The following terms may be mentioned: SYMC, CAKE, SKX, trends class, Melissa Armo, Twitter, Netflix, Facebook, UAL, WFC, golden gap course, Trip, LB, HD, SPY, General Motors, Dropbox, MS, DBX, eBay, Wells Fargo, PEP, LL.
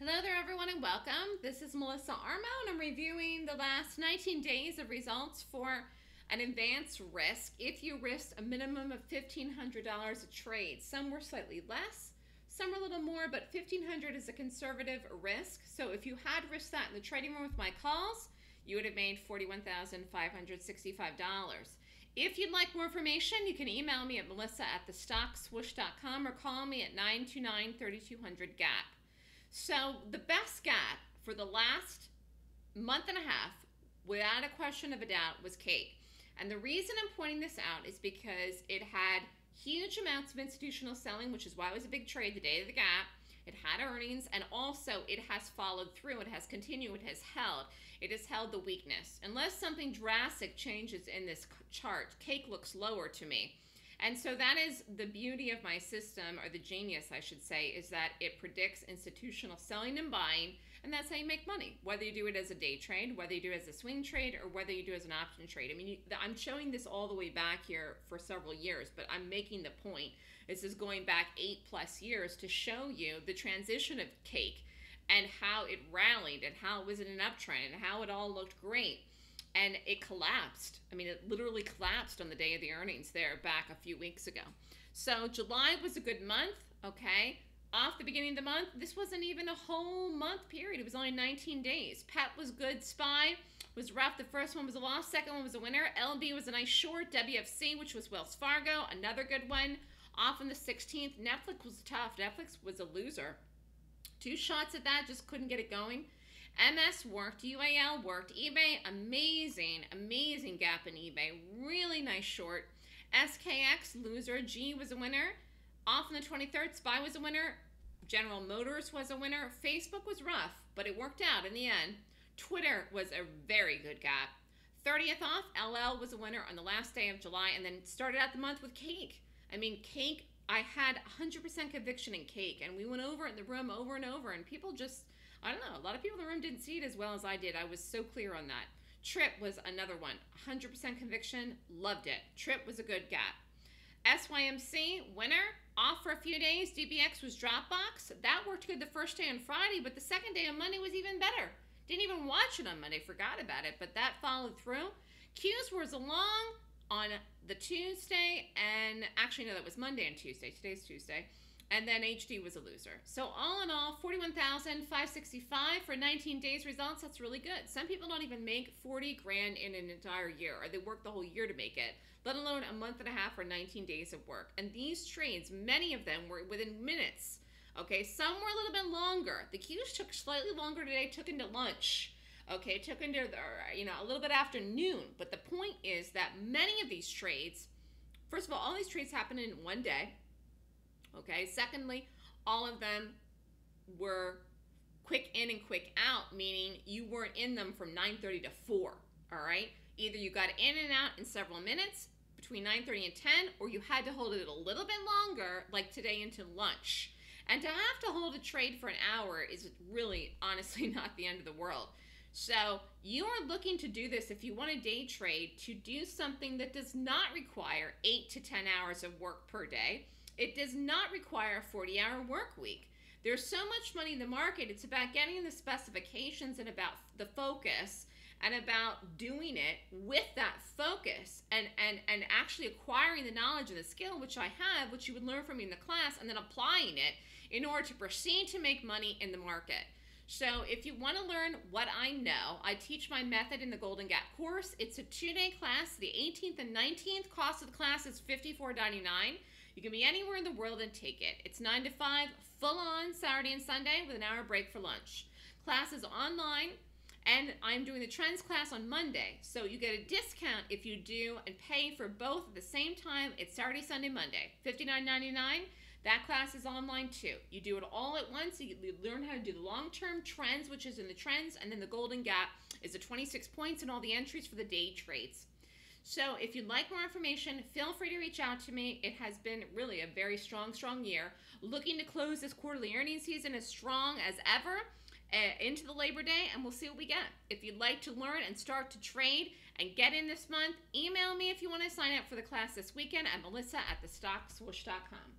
Hello there everyone and welcome. This is Melissa Armo and I'm reviewing the last 19 days of results for an advanced risk if you risked a minimum of $1,500 a trade. Some were slightly less, some were a little more, but $1,500 is a conservative risk. So if you had risked that in the trading room with my calls, you would have made $41,565. If you'd like more information, you can email me at melissa@thestockswoosh.com or call me at 929-3200-GAP. So the best gap for the last month and a half, without a question of a doubt, was CAKE. And the reason I'm pointing this out is because it had huge amounts of institutional selling, which is why it was a big trade the day of the gap. It had earnings, and also it has followed through. It has continued. It has held. It has held the weakness. Unless something drastic changes in this chart, CAKE looks lower to me. And so that is the beauty of my system, or the genius, I should say, is that it predicts institutional selling and buying, and that's how you make money, whether you do it as a day trade, whether you do it as a swing trade, or whether you do it as an option trade. I mean, I'm showing this all the way back here for several years, but I'm making the point. This is going back 8+ years to show you the transition of CAKE and how it rallied and how it was in an uptrend and how it all looked great. And it collapsed. I mean, it literally collapsed on the day of the earnings there back a few weeks ago. So July was a good month, okay? Off the beginning of the month, this wasn't even a whole month period. It was only 19 days. PEP was good. SPY was rough. The first one was a loss. Second one was a winner. LB was a nice short. WFC, which was Wells Fargo, another good one. Off on the 16th. Netflix was tough. Netflix was a loser. 2 shots at that. Just couldn't get it going. MS worked, UAL worked, eBay, amazing, amazing gap in eBay, really nice short. SKX, loser, G was a winner. Off on the 23rd, SPY was a winner. General Motors was a winner. Facebook was rough, but it worked out in the end. Twitter was a very good gap. 30th off, LL was a winner on the last day of July, and then started out the month with CAKE. I mean, CAKE, I had 100% conviction in CAKE, and we went over in the room over and over, and people just... I don't know, a lot of people in the room didn't see it as well as I did. I was so clear on that. Trip was another one, 100% conviction, loved it. Trip was a good gap. SYMC, winner, off for a few days. DBX was Dropbox. That worked good the first day on Friday, but the second day on Monday was even better. Didn't even watch it on Monday, forgot about it, but that followed through. Q's was along on the Tuesday, and actually, no, that was Monday and Tuesday. Today's Tuesday. And then HD was a loser. So all in all, $41,565 for 19 days results. That's really good. Some people don't even make 40 grand in an entire year, or they work the whole year to make it, let alone a month and a half or 19 days of work. And these trades, many of them were within minutes. Okay, some were a little bit longer. The Qs took slightly longer today, took into lunch. Okay, took into the, a little bit after noon. But the point is that many of these trades, first of all these trades happened in one day. Okay, secondly, all of them were quick in and quick out, meaning you weren't in them from 9:30 to 4, all right? Either you got in and out in several minutes between 9:30 and 10, or you had to hold it a little bit longer, like today into lunch. And to have to hold a trade for an hour is really, honestly, not the end of the world. So you are looking to do this if you want a day trade, to do something that does not require 8 to 10 hours of work per day. It does not require a 40-hour work week. There's so much money in the market. It's about getting the specifications and about the focus and about doing it with that focus and actually acquiring the knowledge and the skill, which I have, which you would learn from me in the class, and then applying it in order to proceed to make money in the market. So if you want to learn what I know, I teach my method in the Golden Gap course. It's a 2-day class, the 18th and 19th. Cost of the class is $54.99. You can be anywhere in the world and take it. It's 9 to 5, full on Saturday and Sunday with an hour break for lunch. Class is online, and I'm doing the trends class on Monday. So you get a discount if you do and pay for both at the same time. It's Saturday, Sunday, Monday, $59.99. That class is online too. You do it all at once. You learn how to do the long-term trends, which is in the trends, and then the Golden Gap is the 26 points and all the entries for the day trades. So if you'd like more information, feel free to reach out to me. It has been really a very strong, strong year. Looking to close this quarterly earnings season as strong as ever into the Labor Day, and we'll see what we get. If you'd like to learn and start to trade and get in this month, email me if you want to sign up for the class this weekend at melissa@thestockswoosh.com.